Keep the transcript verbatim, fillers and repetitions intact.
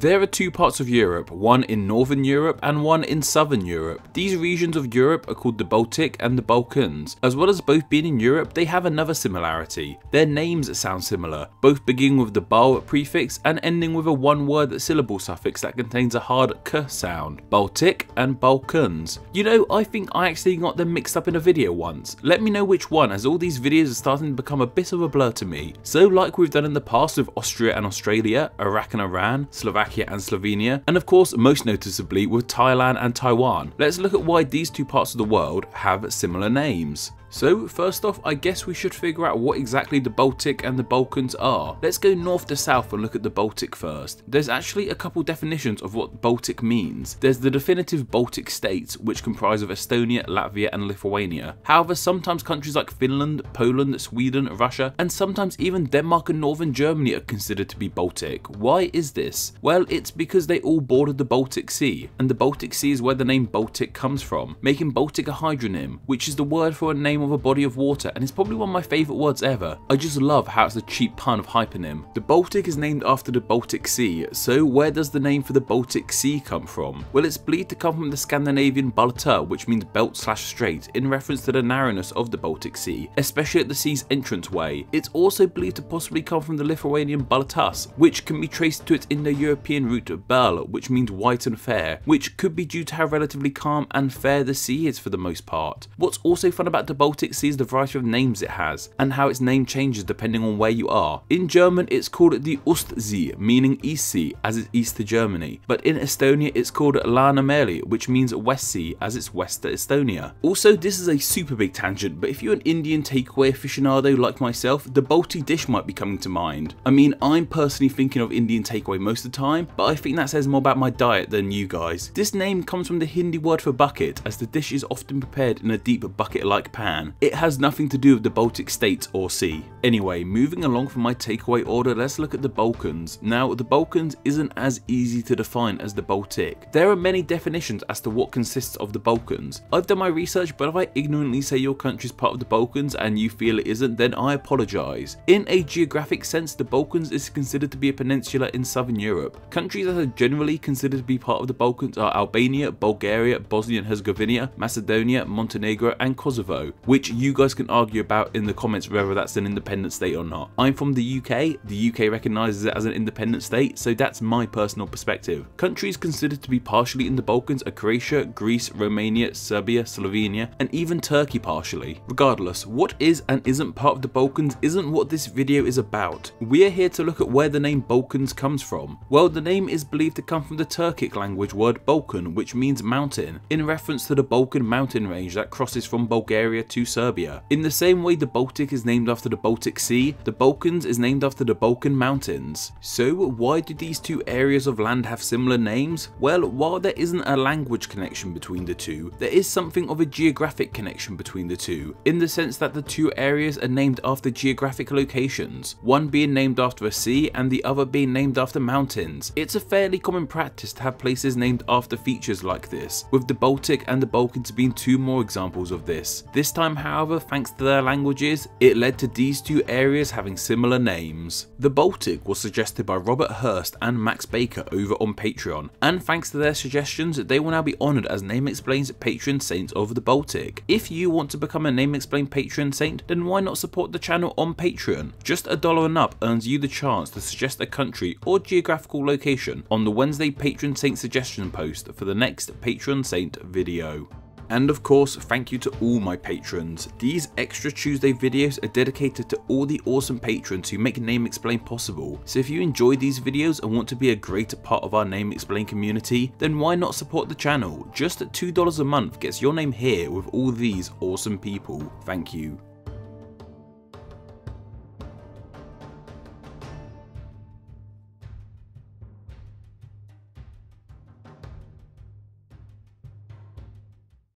There are two parts of Europe, one in Northern Europe and one in Southern Europe. These regions of Europe are called the Baltic and the Balkans. As well as both being in Europe, they have another similarity. Their names sound similar, both beginning with the bal prefix and ending with a one-word syllable suffix that contains a hard k sound. Baltic and Balkans. You know, I think I actually got them mixed up in a video once. Let me know which one, as all these videos are starting to become a bit of a blur to me. So like we've done in the past with Austria and Australia, Iraq and Iran, Slovakia and Slovenia, and of course most noticeably with Thailand and Taiwan. Let's look at why these two parts of the world have similar names. So first off, I guess we should figure out what exactly the Baltic and the Balkans are. Let's go north to south and look at the Baltic first. There's actually a couple definitions of what Baltic means. There's the definitive Baltic states, which comprise of Estonia, Latvia and Lithuania. However, sometimes countries like Finland, Poland, Sweden, Russia and sometimes even Denmark and northern Germany are considered to be Baltic. Why is this? Well, it's because they all bordered the Baltic Sea, and the Baltic Sea is where the name Baltic comes from, making Baltic a hydronym, which is the word for a name of a body of water, and it's probably one of my favourite words ever. I just love how it's a cheap pun of hyponym. The Baltic is named after the Baltic Sea, so where does the name for the Baltic Sea come from? Well, it's believed to come from the Scandinavian Baltar, which means belt slash strait, in reference to the narrowness of the Baltic Sea, especially at the sea's entranceway. It's also believed to possibly come from the Lithuanian Baltas, which can be traced to its Indo-European root of Bal, which means white and fair, which could be due to how relatively calm and fair the sea is for the most part. What's also fun about the Baltic Baltic Sea is the variety of names it has, and how its name changes depending on where you are. In German it's called the Ostsee, meaning East Sea, as it's east to Germany, but in Estonia it's called Läänemeri, which means West Sea, as it's west to Estonia. Also, this is a super big tangent, but if you're an Indian takeaway aficionado like myself, the Balti dish might be coming to mind. I mean, I'm personally thinking of Indian takeaway most of the time, but I think that says more about my diet than you guys. This name comes from the Hindi word for bucket, as the dish is often prepared in a deep bucket-like pan. It has nothing to do with the Baltic states or sea. Anyway, moving along from my takeaway order, let's look at the Balkans. Now, the Balkans isn't as easy to define as the Baltic. There are many definitions as to what consists of the Balkans. I've done my research, but if I ignorantly say your country's part of the Balkans and you feel it isn't, then I apologise. In a geographic sense, the Balkans is considered to be a peninsula in southern Europe. Countries that are generally considered to be part of the Balkans are Albania, Bulgaria, Bosnia and Herzegovina, Macedonia, Montenegro and Kosovo, which you guys can argue about in the comments whether that's an independent state or not. I'm from the U K, the U K recognises it as an independent state, so that's my personal perspective. Countries considered to be partially in the Balkans are Croatia, Greece, Romania, Serbia, Slovenia and even Turkey partially. Regardless, what is and isn't part of the Balkans isn't what this video is about. We're here to look at where the name Balkans comes from. Well, the name is believed to come from the Turkic language word Balkan, which means mountain, in reference to the Balkan mountain range that crosses from Bulgaria to Serbia. In the same way the Baltic is named after the Baltic Sea, the Balkans is named after the Balkan Mountains. So why do these two areas of land have similar names? Well, while there isn't a language connection between the two, there is something of a geographic connection between the two, in the sense that the two areas are named after geographic locations, one being named after a sea and the other being named after mountains. It's a fairly common practice to have places named after features like this, with the Baltic and the Balkans being two more examples of this. This time Time, however, thanks to their languages, it led to these two areas having similar names. The Baltic was suggested by Robert Hurst and Max Baker over on Patreon, and thanks to their suggestions, they will now be honoured as Name Explain's Patron Saints of the Baltic. If you want to become a Name Explain Patron Saint, then why not support the channel on Patreon? Just a dollar and up earns you the chance to suggest a country or geographical location on the Wednesday Patron Saint suggestion post for the next Patron Saint video. And of course, thank you to all my patrons. These extra Tuesday videos are dedicated to all the awesome patrons who make Name Explain possible. So if you enjoy these videos and want to be a greater part of our Name Explain community, then why not support the channel? Just at two dollars a month gets your name here with all these awesome people. Thank you.